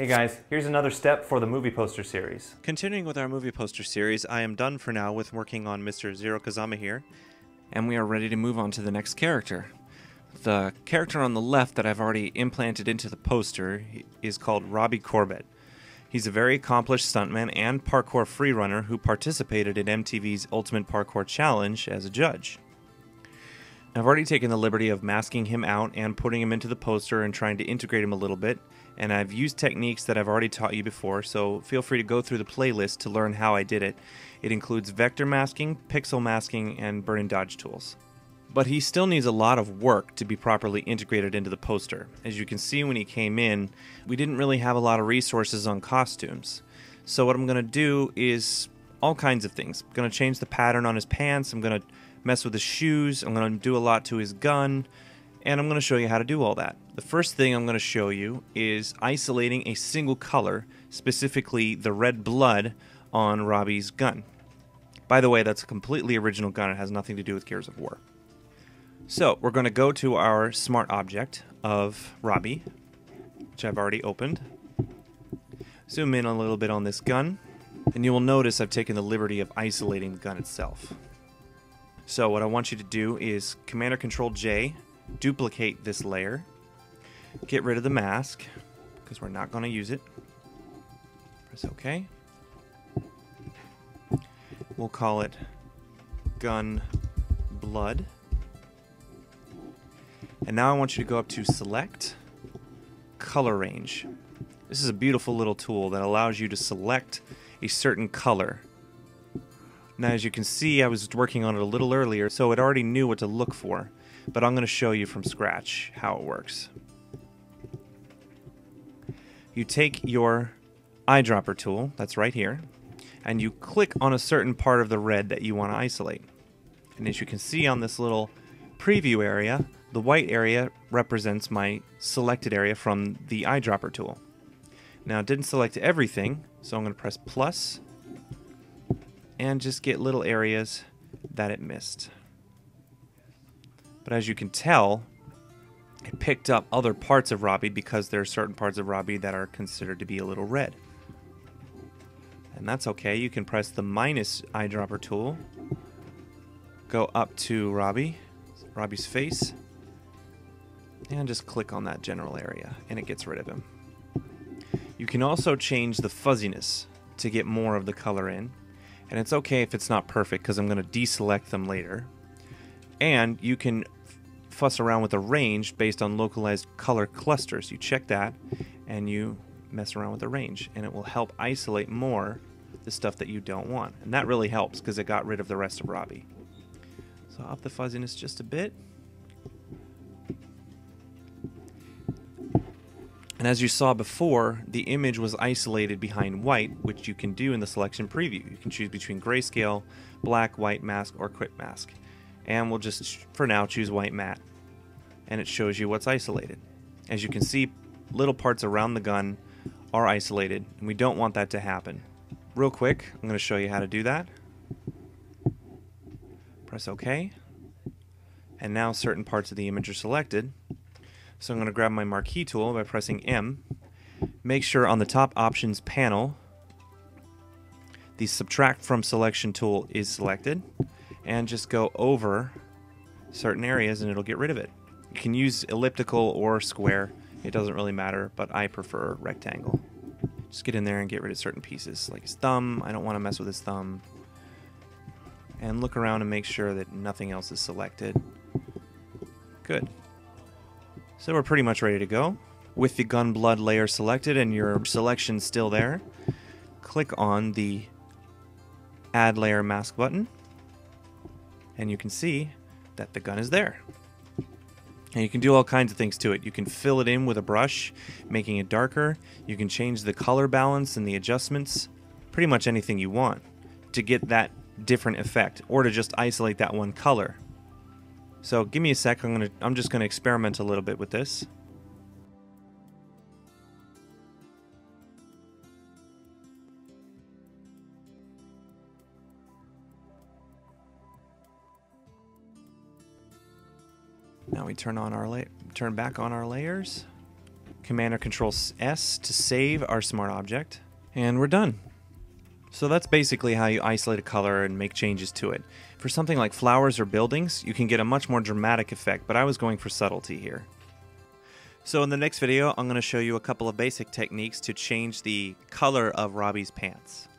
Hey guys, here's another step for the movie poster series. Continuing with our movie poster series, I am done for now with working on Mr. Zero Kazama here. And we are ready to move on to the next character. The character on the left that I've already implanted into the poster is called Robbie Corbett. He's a very accomplished stuntman and parkour freerunner who participated in MTV's Ultimate Parkour Challenge as a judge. I've already taken the liberty of masking him out and putting him into the poster and trying to integrate him a little bit, and I've used techniques that I've already taught you before, so feel free to go through the playlist to learn how I did it. It includes vector masking, pixel masking, and burn and dodge tools. But he still needs a lot of work to be properly integrated into the poster. As you can see when he came in, we didn't really have a lot of resources on costumes. So what I'm going to do is all kinds of things. I'm going to change the pattern on his pants, I'm going to mess with his shoes, I'm going to do a lot to his gun, and I'm going to show you how to do all that. The first thing I'm going to show you is isolating a single color, specifically the red blood on Robbie's gun. By the way, that's a completely original gun, it has nothing to do with Gears of War. So we're going to go to our Smart Object of Robbie, which I've already opened. Zoom in a little bit on this gun, and you will notice I've taken the liberty of isolating the gun itself. So what I want you to do is Command or Control+J, duplicate this layer, get rid of the mask, because we're not going to use it. Press OK. We'll call it Gun Blood. And now I want you to go up to Select, Color Range. This is a beautiful little tool that allows you to select a certain color. Now as you can see, I was working on it a little earlier, so it already knew what to look for. But I'm going to show you from scratch how it works. You take your eyedropper tool, that's right here, and you click on a certain part of the red that you want to isolate. And as you can see on this little preview area, the white area represents my selected area from the eyedropper tool. Now it didn't select everything, so I'm going to press plus and just get little areas that it missed. But as you can tell, it picked up other parts of Robbie because there are certain parts of Robbie that are considered to be a little red. And that's okay, you can press the minus eyedropper tool, go up to Robbie's face, and just click on that general area, and it gets rid of him. You can also change the fuzziness to get more of the color in, and it's okay if it's not perfect because I'm going to deselect them later. And you can fuss around with the range based on localized color clusters. You check that, and you mess around with the range, and it will help isolate more the stuff that you don't want. And that really helps because it got rid of the rest of Robbie. So up the fuzziness just a bit. And as you saw before, the image was isolated behind white, which you can do in the selection preview. You can choose between grayscale, black, white mask, or quick mask. And we'll just, for now, choose white matte. And it shows you what's isolated. As you can see, little parts around the gun are isolated, and we don't want that to happen. Real quick, I'm going to show you how to do that. Press OK. And now certain parts of the image are selected. So I'm going to grab my marquee tool by pressing M. Make sure on the top options panel, the subtract from selection tool is selected, and just go over certain areas and it'll get rid of it. You can use elliptical or square, it doesn't really matter, but I prefer rectangle. Just get in there and get rid of certain pieces, like his thumb. I don't want to mess with his thumb. And look around and make sure that nothing else is selected. Good. So we're pretty much ready to go. With the gun blood layer selected and your selection still there, click on the Add Layer Mask button, and you can see that the gun is there. And you can do all kinds of things to it. You can fill it in with a brush, making it darker. You can change the color balance and the adjustments, pretty much anything you want to get that different effect or to just isolate that one color. So give me a sec, I'm just going to experiment a little bit with this. Now we turn back on our layers. Command or Control S to save our Smart Object, and we're done. So that's basically how you isolate a color and make changes to it. For something like flowers or buildings, you can get a much more dramatic effect, but I was going for subtlety here. So in the next video, I'm going to show you a couple of basic techniques to change the color of Robbie's pants.